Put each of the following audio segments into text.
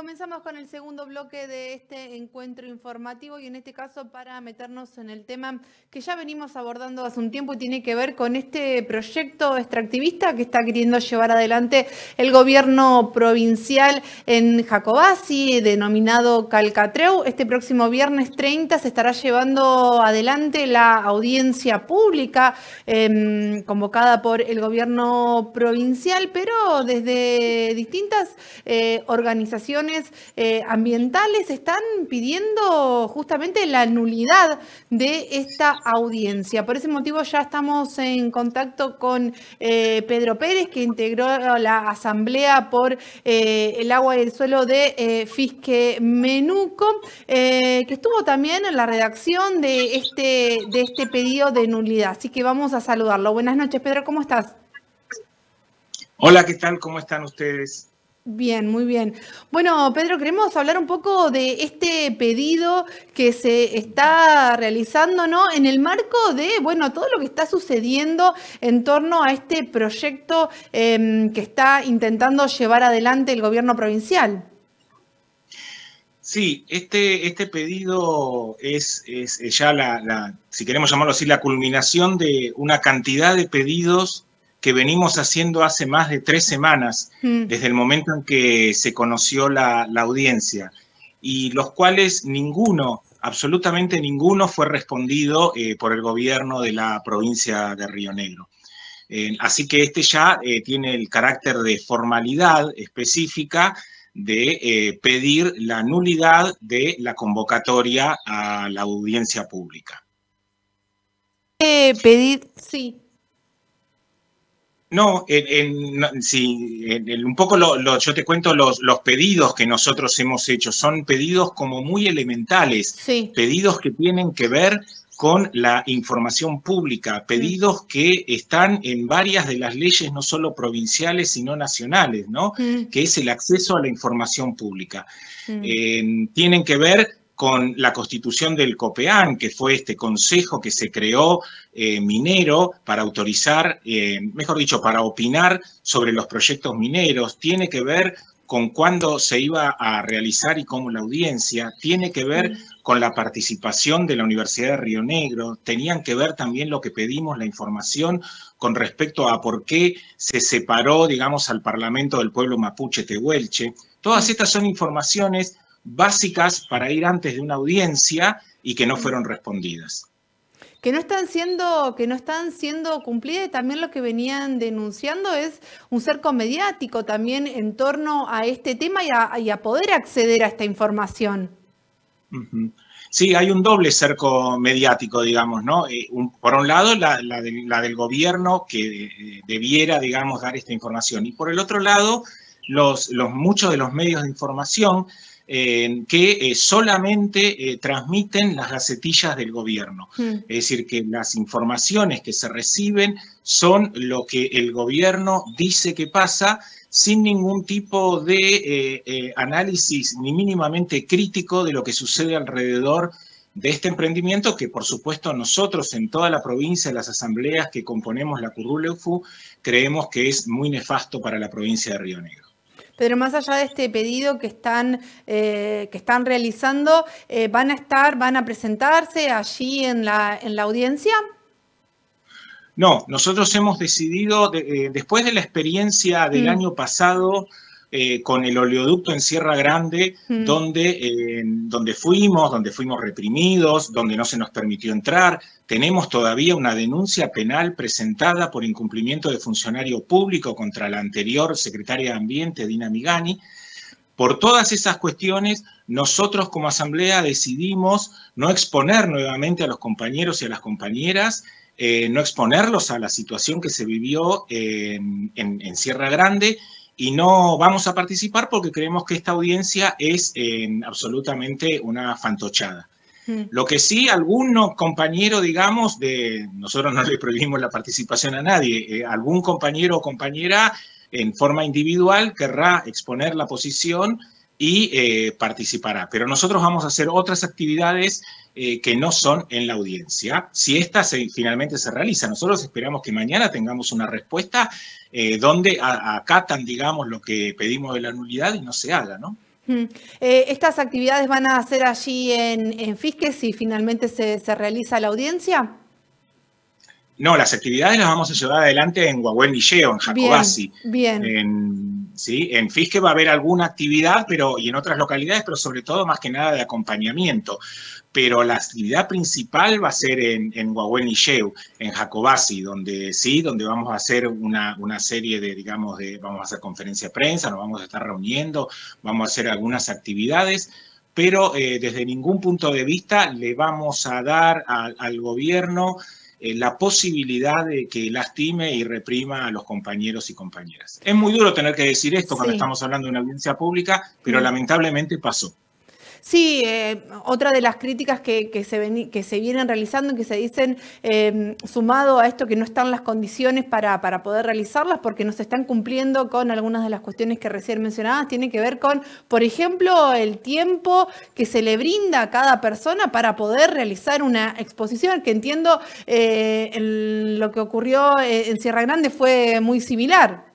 comenzamos con el segundo bloque de este encuentro informativo y en este caso para meternos en el tema que ya venimos abordando hace un tiempo y tiene que ver con este proyecto extractivista que está queriendo llevar adelante el gobierno provincial en Jacobacci, denominado Calcatreu. Este próximo viernes 30 se estará llevando adelante la audiencia pública convocada por el gobierno provincial, pero desde distintas organizaciones ambientales están pidiendo justamente la nulidad de esta audiencia. Por ese motivo ya estamos en contacto con Pedro Pérez, que integró la Asamblea por el Agua y el Suelo de Fiske Menuco, que estuvo también en la redacción de este pedido de nulidad. Así que vamos a saludarlo. Buenas noches, Pedro, ¿cómo estás? Hola, ¿qué tal? ¿Cómo están ustedes? Bien, muy bien. Bueno, Pedro, queremos hablar un poco de este pedido que se está realizando, ¿no?, en el marco de, bueno, todo lo que está sucediendo en torno a este proyecto que está intentando llevar adelante el gobierno provincial. Sí, este pedido es ya la, si queremos llamarlo así, la culminación de una cantidad de pedidos que venimos haciendo hace más de 3 semanas, desde el momento en que se conoció la audiencia, y los cuales ninguno, absolutamente ninguno, fue respondido por el gobierno de la provincia de Río Negro. Así que este ya tiene el carácter de formalidad específica de pedir la nulidad de la convocatoria a la audiencia pública. No, un poco yo te cuento los pedidos que nosotros hemos hecho. Son pedidos como muy elementales, sí. Pedidos que tienen que ver con la información pública, pedidos que están en varias de las leyes, no solo provinciales, sino nacionales, ¿no? Que es el acceso a la información pública. Tienen que ver con la constitución del COPEAN, que fue este consejo que se creó minero para autorizar, mejor dicho, para opinar sobre los proyectos mineros. Tiene que ver con cuándo se iba a realizar y cómo la audiencia. Tiene que ver con la participación de la Universidad de Río Negro. Tenían que ver también lo que pedimos, la información con respecto a por qué se separó, digamos, al Parlamento del Pueblo Mapuche-Tehuelche. Todas estas son informaciones básicas para ir antes de una audiencia y que no fueron respondidas. Que no están siendo cumplidas. También lo que venían denunciando es un cerco mediático también en torno a este tema y a poder acceder a esta información. Sí, hay un doble cerco mediático, digamos, ¿no? Por un lado, la del gobierno que debiera, digamos, dar esta información. Y por el otro lado, muchos de los medios de información que solamente transmiten las gacetillas del gobierno. Es decir, que las informaciones que se reciben son lo que el gobierno dice que pasa, sin ningún tipo de análisis ni mínimamente crítico de lo que sucede alrededor de este emprendimiento, que por supuesto nosotros en toda la provincia, las asambleas que componemos la Currú Leuvú, creemos que es muy nefasto para la provincia de Río Negro. Pero más allá de este pedido que están realizando, ¿van a presentarse allí en la audiencia? No, nosotros hemos decidido, después de la experiencia del año pasado con el oleoducto en Sierra Grande, donde fuimos reprimidos, donde no se nos permitió entrar. Tenemos todavía una denuncia penal presentada por incumplimiento de funcionario público contra la anterior secretaria de Ambiente, Dina Migani. Por todas esas cuestiones, nosotros como asamblea decidimos no exponer nuevamente a los compañeros y a las compañeras, no exponerlos a la situación que se vivió en Sierra Grande, y no vamos a participar porque creemos que esta audiencia es absolutamente una fantochada. Lo que sí, algún compañero, digamos, nosotros no le prohibimos la participación a nadie, algún compañero o compañera en forma individual querrá exponer la posición y participará. Pero nosotros vamos a hacer otras actividades que no son en la audiencia, si esta finalmente se realiza. Nosotros esperamos que mañana tengamos una respuesta donde acatan, digamos, lo que pedimos de la nulidad y no se haga, ¿no? ¿Estas actividades van a ser allí en Fiske si finalmente se realiza la audiencia? No, las actividades las vamos a llevar adelante en Huahuel Niyeo, en Jacobacci. Bien, bien. En Fiske va a haber alguna actividad y en otras localidades, pero sobre todo más que nada de acompañamiento. Pero la actividad principal va a ser en Huahuel Niyeo, en Jacobacci, donde vamos a hacer una serie de, vamos a hacer conferencia de prensa, nos vamos a estar reuniendo, vamos a hacer algunas actividades. Pero desde ningún punto de vista le vamos a dar al gobierno la posibilidad de que lastime y reprima a los compañeros y compañeras. Es muy duro tener que decir esto cuando estamos hablando de una audiencia pública, pero lamentablemente pasó. Sí, otra de las críticas que se vienen realizando, que se dicen sumado a esto que no están las condiciones para poder realizarlas porque no se están cumpliendo con algunas de las cuestiones que recién mencionadas, tiene que ver con, por ejemplo, el tiempo que se le brinda a cada persona para poder realizar una exposición, que entiendo lo que ocurrió en Sierra Grande fue muy similar.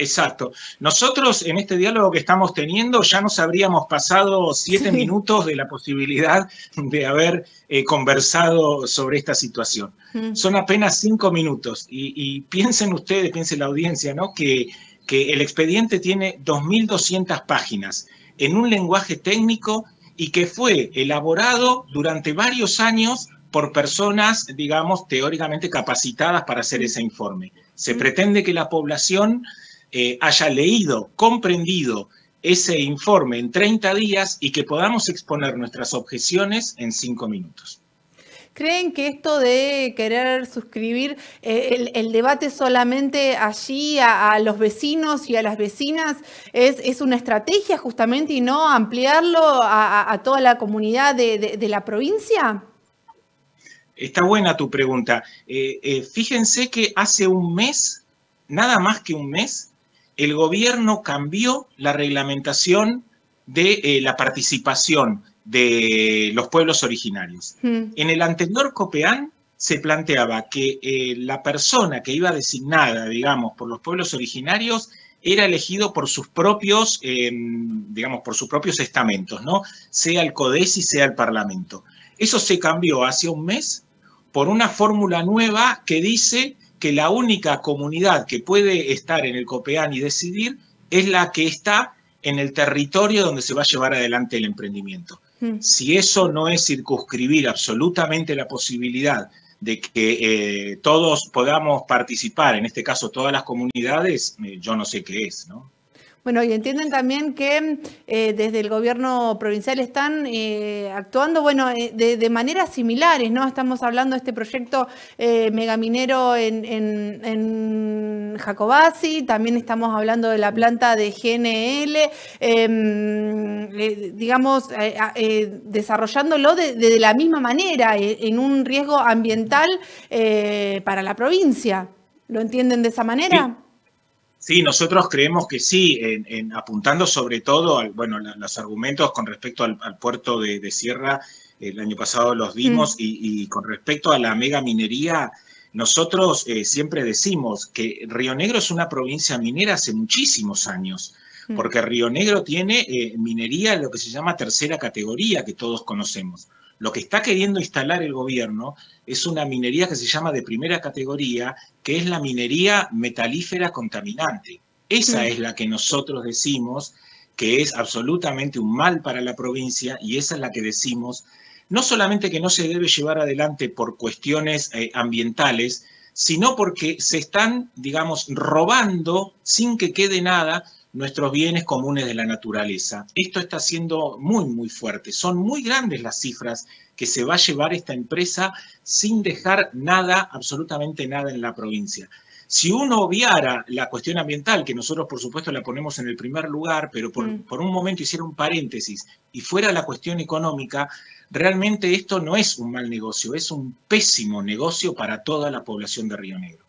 Exacto. Nosotros en este diálogo que estamos teniendo ya nos habríamos pasado 7 minutos de la posibilidad de haber conversado sobre esta situación. Son apenas 5 minutos y piensen ustedes, piense la audiencia, ¿no? que el expediente tiene 2.200 páginas en un lenguaje técnico y que fue elaborado durante varios años por personas, teóricamente capacitadas para hacer ese informe. Se pretende que la población haya leído, comprendido ese informe en 30 días y que podamos exponer nuestras objeciones en 5 minutos. ¿Creen que esto de querer suscribir el debate solamente allí a los vecinos y a las vecinas es una estrategia justamente y no ampliarlo a toda la comunidad de la provincia? Está buena tu pregunta. Fíjense que hace un mes, nada más que un mes, el gobierno cambió la reglamentación de la participación de los pueblos originarios. En el anterior COPEAN se planteaba que la persona que iba designada, por los pueblos originarios era elegido por sus propios, estamentos, ¿no? Sea el CODECI, sea el Parlamento. Eso se cambió hace un mes por una fórmula nueva que dice que la única comunidad que puede estar en el COPEAN y decidir es la que está en el territorio donde se va a llevar adelante el emprendimiento. Si eso no es circunscribir absolutamente la posibilidad de que todos podamos participar, en este caso todas las comunidades, yo no sé qué es, ¿no? Bueno, y entienden también que desde el gobierno provincial están actuando, de maneras similares, ¿no? Estamos hablando de este proyecto megaminero en Jacobacci, también estamos hablando de la planta de GNL, desarrollándolo de la misma manera, en un riesgo ambiental para la provincia. ¿Lo entienden de esa manera? Sí. Sí, nosotros creemos que sí, apuntando sobre todo los argumentos con respecto al puerto de Sierra, el año pasado los dimos, y con respecto a la megaminería, nosotros siempre decimos que Río Negro es una provincia minera hace muchísimos años, porque Río Negro tiene minería, lo que se llama tercera categoría, que todos conocemos. Lo que está queriendo instalar el gobierno es una minería que se llama de primera categoría, que es la minería metalífera contaminante. Esa es la que nosotros decimos que es absolutamente un mal para la provincia, y esa es la que decimos no solamente que no se debe llevar adelante por cuestiones ambientales, sino porque se están, robando sin que quede nada nuestros bienes comunes de la naturaleza. Esto está siendo muy, muy fuerte. Son muy grandes las cifras que se va a llevar esta empresa sin dejar nada, absolutamente nada en la provincia. Si uno obviara la cuestión ambiental, que nosotros por supuesto la ponemos en el primer lugar, pero por un momento hiciera un paréntesis y fuera la cuestión económica, realmente esto no es un mal negocio, es un pésimo negocio para toda la población de Río Negro.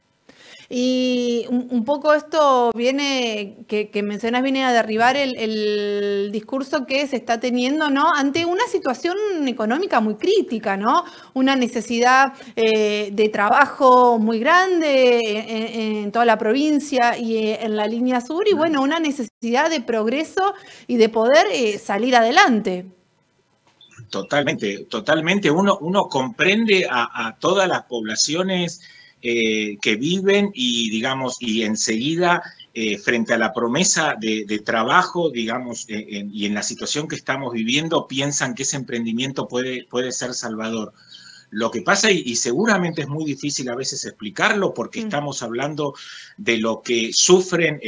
Y un poco esto viene, que mencionas, viene a derribar el discurso que se está teniendo, ¿no?, ante una situación económica muy crítica, ¿no?, una necesidad de trabajo muy grande en toda la provincia y en la línea sur, y bueno, una necesidad de progreso y de poder salir adelante. Totalmente, totalmente. Uno comprende a todas las poblaciones que viven y, digamos, y enseguida, frente a la promesa de trabajo, digamos, y en la situación que estamos viviendo, piensan que ese emprendimiento puede ser salvador. Lo que pasa, y seguramente es muy difícil a veces explicarlo, porque estamos hablando de lo que sufren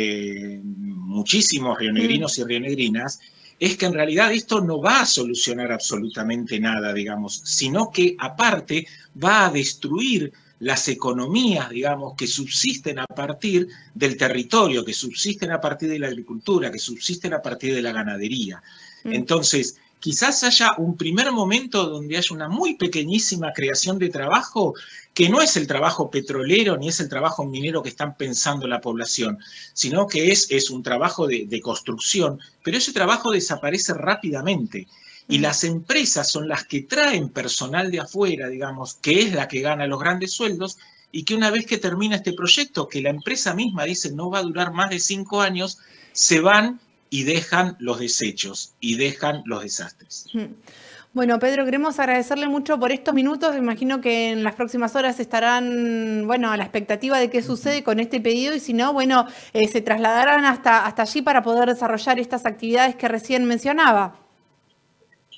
muchísimos rionegrinos y rionegrinas, es que en realidad esto no va a solucionar absolutamente nada, digamos, sino que aparte va a destruir las economías, digamos, que subsisten a partir del territorio, que subsisten a partir de la agricultura, que subsisten a partir de la ganadería. Entonces, quizás haya un primer momento donde haya una muy pequeñísima creación de trabajo, que no es el trabajo petrolero ni es el trabajo minero que están pensando la población, sino que es un trabajo de construcción, pero ese trabajo desaparece rápidamente. Y las empresas son las que traen personal de afuera, digamos, que es la que gana los grandes sueldos, y que una vez que termina este proyecto, que la empresa misma dice no va a durar más de 5 años, se van y dejan los desechos, y dejan los desastres. Bueno, Pedro, queremos agradecerle mucho por estos minutos. Imagino que en las próximas horas estarán, bueno, a la expectativa de qué sucede con este pedido, y si no, bueno, se trasladarán hasta allí para poder desarrollar estas actividades que recién mencionaba.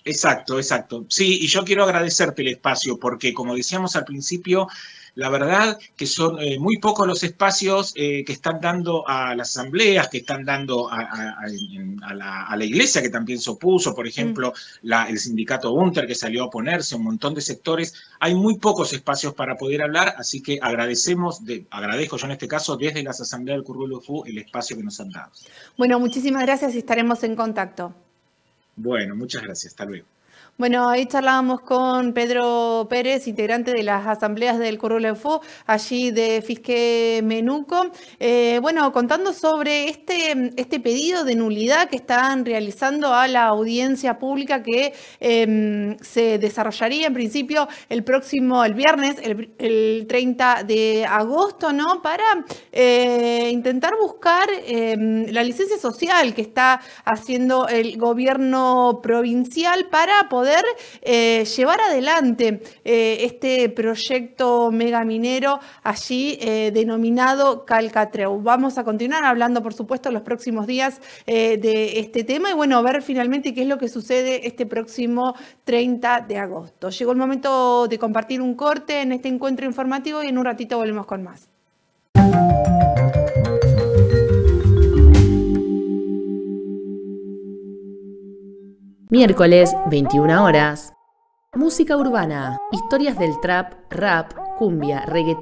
Exacto, exacto. Sí, y yo quiero agradecerte el espacio, porque como decíamos al principio, la verdad que son muy pocos los espacios que están dando a las asambleas, que están dando a la iglesia, que también se opuso, por ejemplo, el sindicato UNTER, que salió a oponerse, un montón de sectores. Hay muy pocos espacios para poder hablar, así que agradezco yo en este caso desde las asambleas del Currú Leuvú el espacio que nos han dado. Bueno, muchísimas gracias y estaremos en contacto. Bueno, muchas gracias. Hasta luego. Bueno, ahí charlábamos con Pedro Pérez, integrante de las asambleas del Currú Leuvú, allí de Fiske Menuco. Bueno, contando sobre este pedido de nulidad que están realizando a la audiencia pública, que se desarrollaría en principio el viernes, el 30 de agosto, ¿no? Para intentar buscar la licencia social que está haciendo el gobierno provincial para poder llevar adelante este proyecto megaminero allí denominado Calcatreu. Vamos a continuar hablando, por supuesto, en los próximos días de este tema y, bueno, ver finalmente qué es lo que sucede este próximo 30 de agosto. Llegó el momento de compartir un corte en este encuentro informativo y en un ratito volvemos con más. Miércoles, 21 horas. Música urbana, historias del trap, rap, cumbia, reggaetón.